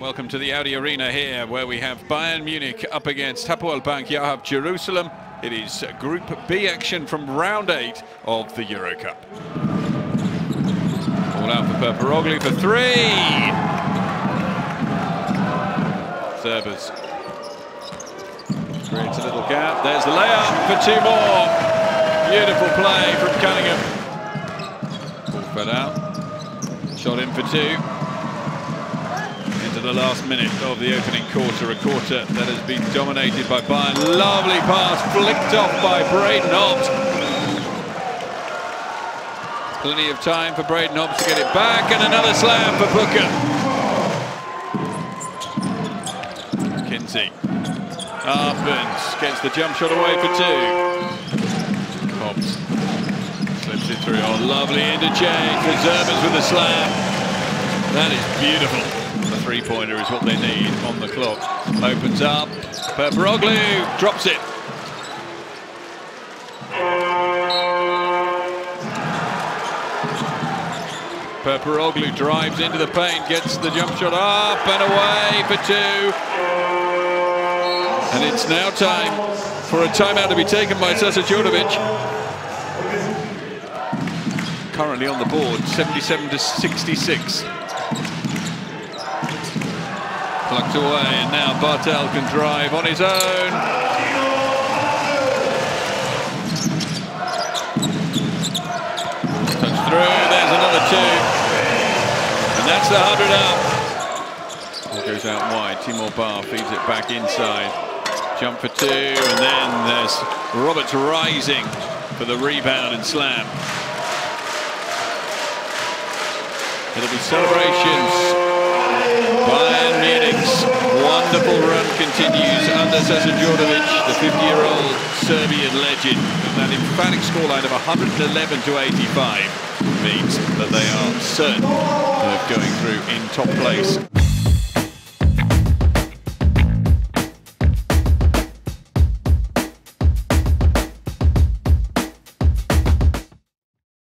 Welcome to the Audi Arena here, where we have Bayern Munich up against Hapoel Bank Yahav Jerusalem. It is Group B action from round 8 of the EuroCup. All out for Perperoglou for three. Serbers creates a little gap. There's the layup for two more. Beautiful play from Cunningham. Ball fed out. Shot in for two. The last minute of the opening quarter, a quarter that has been dominated by Bayern. Lovely pass flicked off by Braden Hobbs. Plenty of time for Braden Hobbs to get it back, and another slam for Booker. Kinsey up and gets the jump shot away for two. Hobbs slips it through. Oh, lovely interchange for Roberts with a slam. That is beautiful. The three-pointer is what they need on the clock. Opens up, Perperoglou drops it. Perperoglou drives into the paint, gets the jump shot up and away for two. And it's now time for a timeout to be taken by Sasa Djordjevic. Currently on the board, 77-66. Plucked away, and now Bartel can drive on his own. Touch through, there's another two. And that's the 100 up. Ball goes out wide, Timor Bar feeds it back inside. Jump for two, and then there's Roberts rising for the rebound and slam. It'll be celebrations. Bayern Munich's wonderful run continues under Sasa Djordjevic, the 50-year-old Serbian legend. And that emphatic scoreline of 111-85 means that they are certain of going through in top place.